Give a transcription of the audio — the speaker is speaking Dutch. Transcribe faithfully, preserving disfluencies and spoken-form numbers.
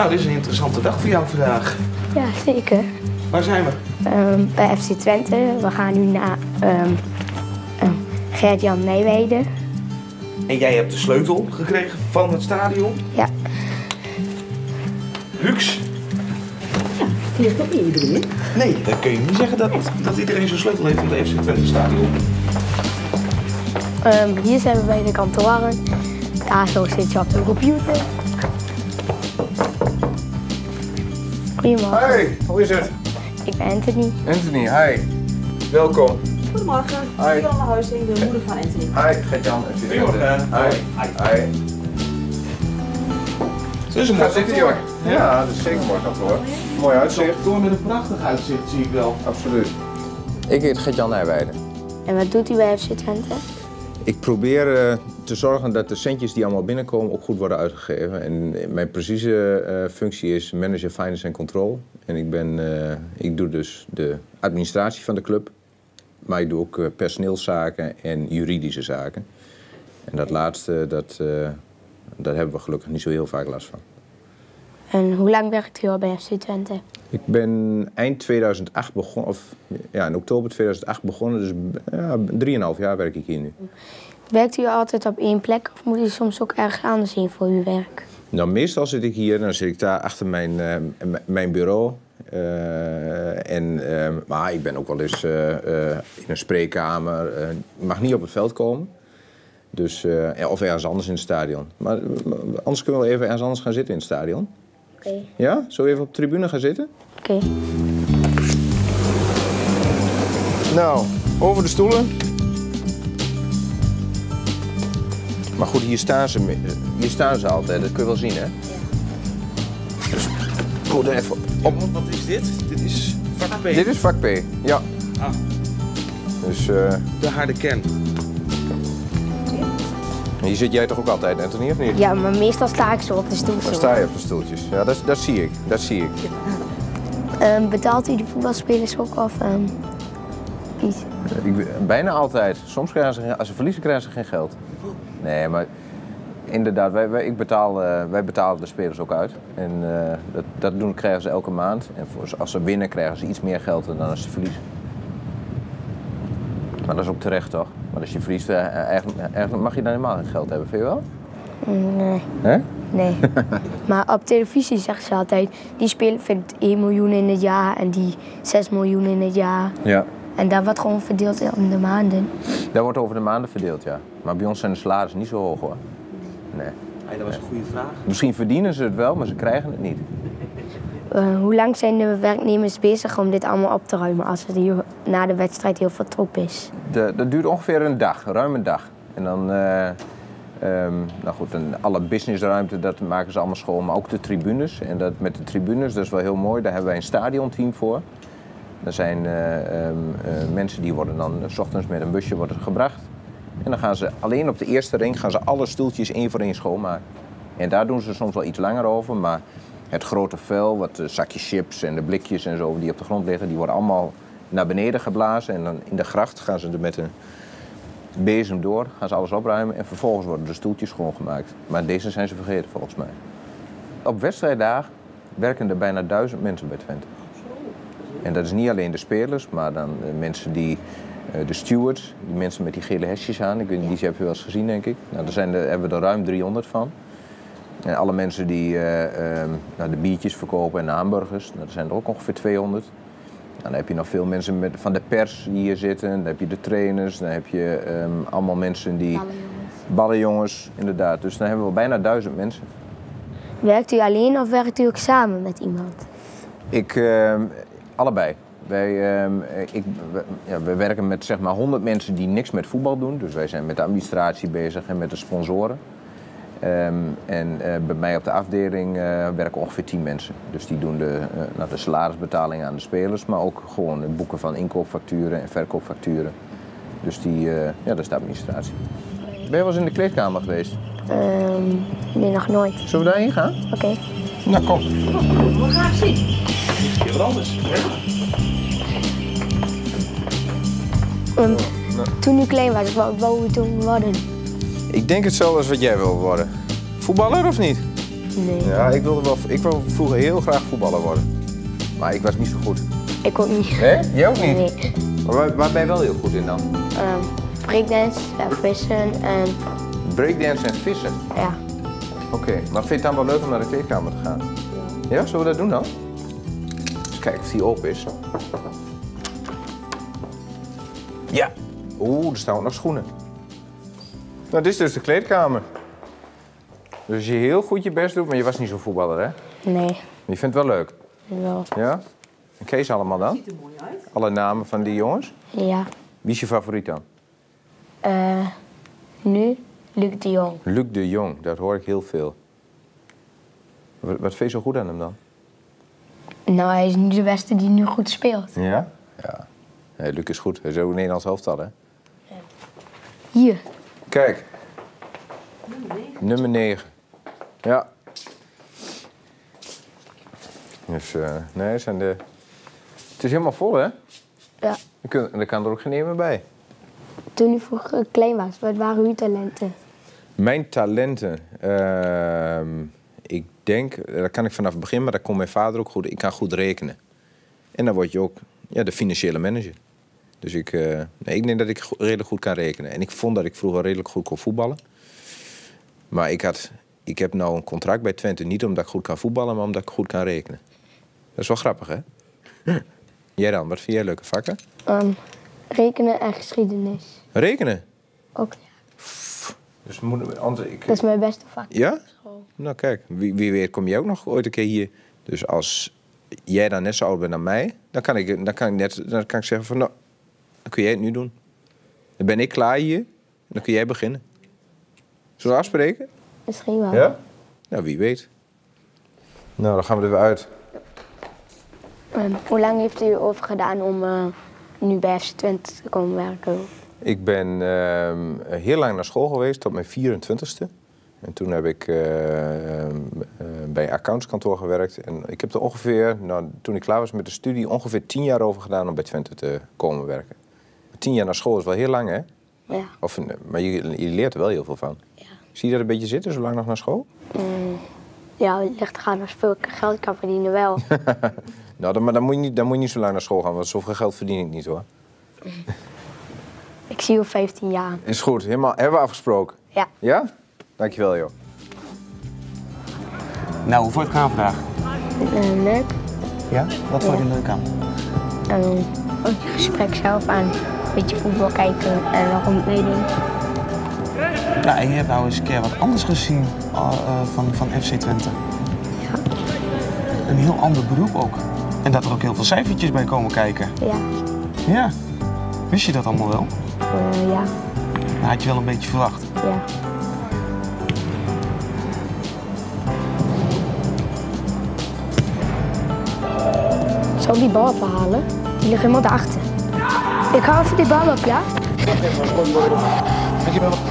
Nou, dit is een interessante dag voor jou vandaag. Ja, zeker. Waar zijn we? Um, bij F C Twente. We gaan nu naar um, um, Gert-Jan Nijweide. En jij hebt de sleutel gekregen van het stadion? Ja. Luxe? Ja, die heeft ook niet iedereen. Nee, dan kun je niet zeggen dat, dat iedereen zo'n sleutel heeft van de F C Twente stadion. Um, hier zijn we bij de kantoren. Daar zo zit je op de computer. Goedemorgen. Hey, hoe is het? Ik ben Anthony. Anthony, hi. Welkom. Goedemorgen. Hi. Ik ben Jan de Huizing, de moeder van Anthony. Hi, Gert-Jan. Goedemorgen. Hi. Hi. Hi. Dus een mooi kantoor. Ja, dat is zeker een mooi kantoor. Mooi uitzicht. Door met een prachtig uitzicht, zie ik wel. Absoluut. Ik heet Gert-Jan Nijweide. En wat doet u bij F C Twente? Ik probeer uh, te zorgen dat de centjes die allemaal binnenkomen ook goed worden uitgegeven. En mijn precieze uh, functie is manager finance en control. En ik, ben, uh, ik doe dus de administratie van de club. Maar ik doe ook uh, personeelszaken en juridische zaken. En dat laatste, dat, uh, daar hebben we gelukkig niet zo heel vaak last van. En hoe lang werkt u al bij F C Twente? Ik ben eind tweeduizend acht begonnen, of ja, in oktober tweeduizend acht begonnen, dus ja, drieënhalf jaar werk ik hier nu. Werkt u altijd op één plek of moet u soms ook ergens anders heen voor uw werk? Nou, meestal zit ik hier, dan zit ik daar achter mijn, uh, mijn bureau. Uh, en, uh, maar ik ben ook wel eens uh, uh, in een spreekkamer, uh, mag niet op het veld komen. Dus, uh, of ergens anders in het stadion. Maar uh, anders kunnen we wel even ergens anders gaan zitten in het stadion. Okay. Ja? Zullen we even op de tribune gaan zitten? Oké. Okay. Nou, over de stoelen. Maar goed, hier staan ze, hier staan ze altijd, dat kun je wel zien, hè? Ja. Dus, goed, even op. Wat is dit? Dit is vak P. Dit is vak P, ja. Ah. Dus, uh, de harde kern. Hier zit jij toch ook altijd, Anthony, of niet? Ja, maar meestal sta ik zo op de stoeltjes. Dan sta je op de stoeltjes. Ja, dat, dat zie ik. Dat zie ik. Ja. Um, betaalt u de voetbalspelers ook of um, iets? Ik, bijna altijd. Soms krijgen ze, als ze verliezen, krijgen ze geen geld. Nee, maar inderdaad, wij, wij, ik betaal, uh, wij betalen de spelers ook uit. En uh, dat, dat doen, krijgen ze elke maand. En voor, als ze winnen, krijgen ze iets meer geld dan als ze verliezen. Maar dat is ook terecht, toch? Maar als je verliest, eigenlijk, eigenlijk mag je dan helemaal geen geld hebben, vind je wel? Nee. Hè? Nee. Maar op televisie zeggen ze altijd, die speler vindt één miljoen in het jaar en die zes miljoen in het jaar. Ja. En dat wordt gewoon verdeeld om de maanden. Dat wordt over de maanden verdeeld, ja. Maar bij ons zijn de salarissen niet zo hoog, hoor. Nee. Hey, dat was een goede vraag. Misschien verdienen ze het wel, maar ze krijgen het niet. Uh, hoe lang zijn de werknemers bezig om dit allemaal op te ruimen als het hier na de wedstrijd heel veel troep is? De, dat duurt ongeveer een dag, ruim een dag. En dan, uh, um, nou goed, en alle businessruimte, dat maken ze allemaal schoon, maar ook de tribunes. En dat met de tribunes, dat is wel heel mooi, daar hebben wij een stadionteam voor. Er zijn uh, um, uh, mensen die worden dan, uh, 's ochtends met een busje worden gebracht. En dan gaan ze alleen op de eerste ring, gaan ze alle stoeltjes één voor één schoonmaken. En daar doen ze soms wel iets langer over, maar... Het grote vuil, wat de zakjes chips en de blikjes en zo die op de grond liggen, die worden allemaal naar beneden geblazen. En dan in de gracht gaan ze er met een bezem door, gaan ze alles opruimen en vervolgens worden de stoeltjes schoongemaakt. Maar deze zijn ze vergeten volgens mij. Op wedstrijddagen werken er bijna duizend mensen bij Twente. En dat is niet alleen de spelers, maar dan de mensen die, de stewards, die mensen met die gele hesjes aan. Ik weet niet, die heb je wel eens gezien, denk ik. Nou, daar, zijn er, daar hebben we er ruim driehonderd van. En alle mensen die uh, uh, nou, de biertjes verkopen en de hamburgers, nou, dat zijn er ook ongeveer tweehonderd. Nou, dan heb je nog veel mensen met, van de pers die hier zitten, dan heb je de trainers, dan heb je um, allemaal mensen die... Ballenjongens. Ballenjongens, inderdaad. Dus dan hebben we bijna duizend mensen. Werkt u alleen of werkt u ook samen met iemand? Ik, uh, allebei. Wij, uh, ik, we, ja, we werken met zeg maar honderd mensen die niks met voetbal doen. Dus wij zijn met de administratie bezig en met de sponsoren. Um, en uh, bij mij op de afdeling uh, werken ongeveer tien mensen. Dus die doen de, uh, nou, de salarisbetalingen aan de spelers, maar ook gewoon het boeken van inkoopfacturen en verkoopfacturen. Dus die, uh, ja, dat is de administratie. Ben je wel eens in de kleedkamer geweest? Um, nee, nog nooit. Zullen we daarheen gaan? Oké. Okay. Nou, kom. We gaan zien. Heel wat anders. Um, toen u klein was, wat wou u toen worden? Ik denk hetzelfde als wat jij wil worden. Voetballer of niet? negentien. Ja, ik wilde wel, ik wilde vroeger heel graag voetballer worden. Maar ik was niet zo goed. Ik ook niet. Hè? Jij ook niet? Nee. Maar waar, waar ben je wel heel goed in dan? Um, breakdance, ja, vissen en... Breakdance en vissen? Ja. Oké, okay. Maar vind je het dan wel leuk om naar de kleedkamer te gaan? Ja. Ja, zullen we dat doen dan? Eens kijken of die op is. Ja. Oeh, er staan ook nog schoenen. Nou, dit is dus de kleedkamer. Dus je heel goed je best doet, maar je was niet zo'n voetballer, hè? Nee. Maar je vindt het wel leuk? Wel. Ja? En Kees allemaal dan? Ziet er mooi uit. Alle namen van die jongens? Ja. Wie is je favoriet dan? Uh, nu Luc de Jong. Luc de Jong, dat hoor ik heel veel. Wat, wat vind je zo goed aan hem dan? Nou, hij is nu de beste die nu goed speelt. Ja? Ja. Nee, Luc is goed. Hij is ook een Nederlands elftal, hè? Ja. Hier. Kijk. Nummer negen. Nummer negen. Ja. Dus, uh, nee, zijn de... Het is helemaal vol, hè? Ja. Er kan er ook geen meer bij. Toen u vroeger klein was, wat waren uw talenten? Mijn talenten? Uh, ik denk, dat kan ik vanaf het begin, maar dat kon mijn vader ook goed. Ik kan goed rekenen. En dan word je ook ja, de financiële manager. Dus ik, uh, nee, ik denk dat ik redelijk goed kan rekenen. En ik vond dat ik vroeger redelijk goed kon voetballen. Maar ik, had, ik heb nou een contract bij Twente. Niet omdat ik goed kan voetballen, maar omdat ik goed kan rekenen. Dat is wel grappig, hè? Jij dan, wat vind jij leuke vakken? Um, rekenen en geschiedenis. Rekenen? Ook, ja. Dus moet, anders, ik... Dat is mijn beste vak. Ja? School. Nou kijk, wie, wie weet kom jij ook nog ooit een keer hier. Dus als jij dan net zo oud bent dan mij, dan kan ik, dan kan ik, net, dan kan ik zeggen van nou, dan kun jij het nu doen. Dan ben ik klaar hier en dan kun jij beginnen. Zullen we afspreken? Misschien wel. Ja? Nou, wie weet. Nou, dan gaan we er weer uit. Um, hoe lang heeft u over gedaan om uh, nu bij F C Twente te komen werken? Ik ben uh, heel lang naar school geweest, tot mijn vierentwintigste. En toen heb ik uh, uh, bij accountskantoor gewerkt. En ik heb er ongeveer, nou, toen ik klaar was met de studie, ongeveer tien jaar over gedaan om bij Twente te komen werken. Tien jaar naar school is wel heel lang, hè? Ja. Of, maar je, je leert er wel heel veel van. Ja. Zie je dat een beetje zitten, zo lang nog naar school? Mm, ja, ligt te gaan als veel geld kan verdienen wel. Nou, dan, maar dan moet, je niet, dan moet je niet zo lang naar school gaan, want zoveel geld verdien ik niet, hoor. Ik zie je op vijftien jaar. Is goed, helemaal, hebben we afgesproken? Ja. Ja? Dankjewel, joh. Nou, hoe vond je het gaan vandaag? Uh, leuk. Ja? Wat vond je ja. leuk aan? Uh, ook je gesprek zelf aan. Een beetje voetbal kijken en uh, waarom meedoen. Nou, ik heb nou eens een keer wat anders gezien uh, van, van F C Twente. Ja. Een heel ander beroep ook. En dat er ook heel veel cijfertjes bij komen kijken. Ja. Ja. Wist je dat allemaal wel? Uh, ja. Dat had je wel een beetje verwacht? Ja. Zal ik die bal verhalen? Die ligt helemaal daarachter. Ik hou even die bal op, ja? Ik heb hem